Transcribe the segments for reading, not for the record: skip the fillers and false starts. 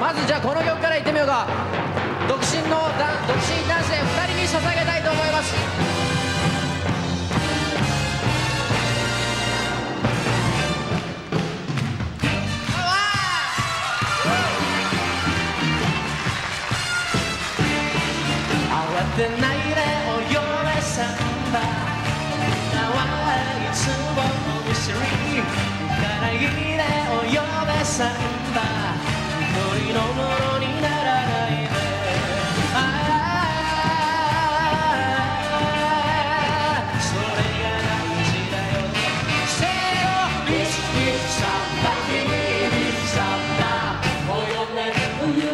まずじゃあこの曲からいってみようか。独身男性2人に捧げたいと思います。慌てないでお嫁さんだ、女はいつも無視、行かないでお嫁さんだ、恋のものにならないで。ああ、それが大事だよ。セロリスピッサンバキリリサンバ、お嫁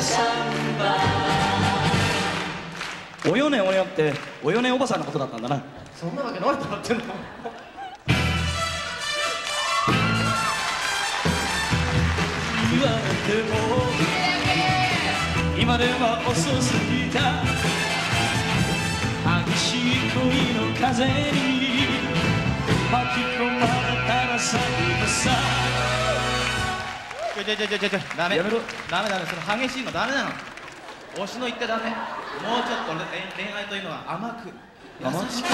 サンバ。およねおよっておよねおばさんのことだったんだな。そんなわけないと思ってんの。言われても今では遅すぎた、激しい恋の風に巻き込まれたら最後さ。ちょダメやめろ、ダメその激しいのダメなの。推しの言ってダメ。もうちょっと恋愛というのは甘く優しく。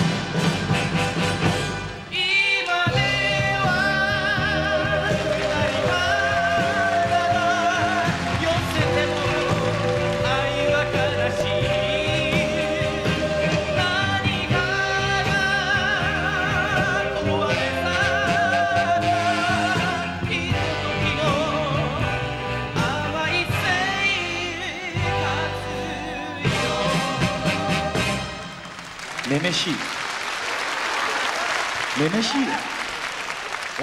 めめしい、めめしいよ。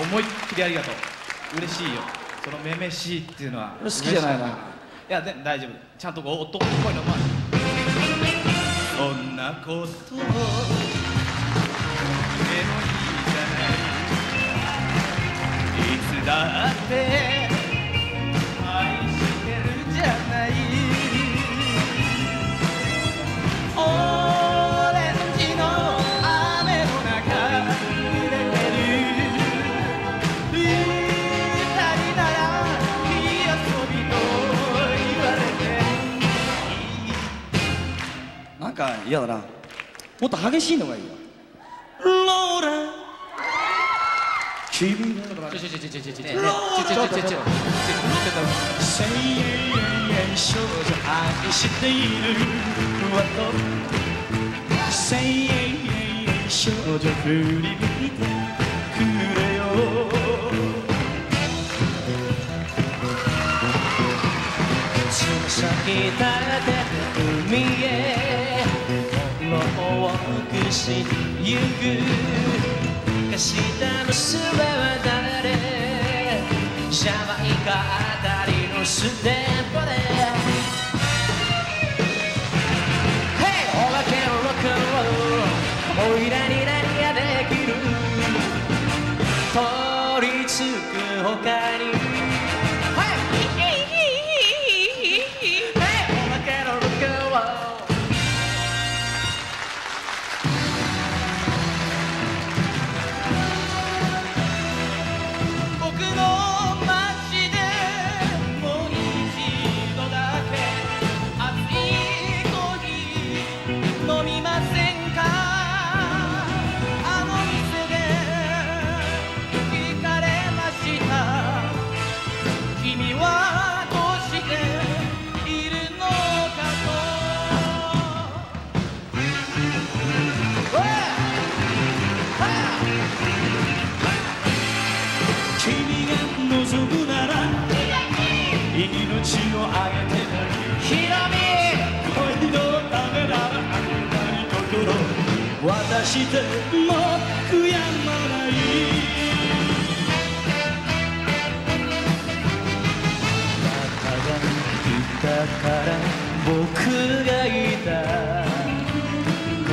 思いっきりありがとう、嬉しいよ。そのめめしいっていうのは好きじゃないな。いやでも大丈夫、ちゃんと男っぽいのもある。そんなことをでもいいじゃない、いつだって愛してるじゃない。嫌だな、もっと激しいのがいいわ。ローラン君の千円少女愛しているわと、千円少女振り向いてくれよ。つま先立て海へ「ゆくかした娘は誰」「ジャマイカあたりのステンポで」「ヘイオバケンロックンロール」「おいらに何ができる」「取りつくほかに」命をあげてもいい、恋のためならあなたに心渡しても悔やまない。あなたがいたから僕がいた、心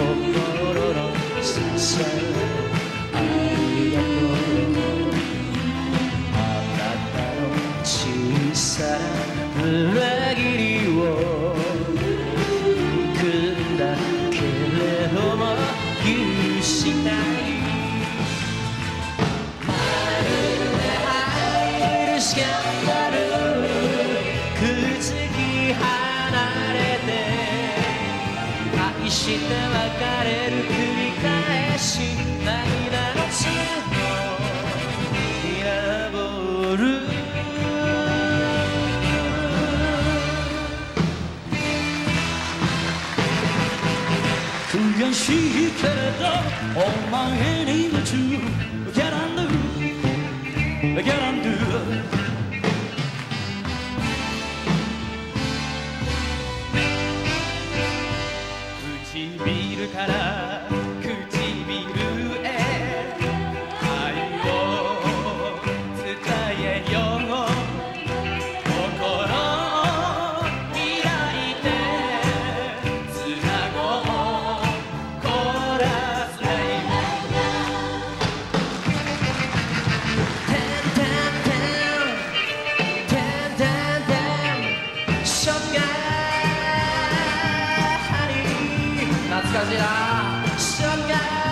の支えありがとう。裏切りを憎んだけれども許したい。まるで愛のスキャンダルしいけれどお前に夢中 Get on do Get on do 唇から唇へ愛を伝えよう心を開いてつなごうコーラスライン てんてんてんてんてんてんショッガー懐かしいな。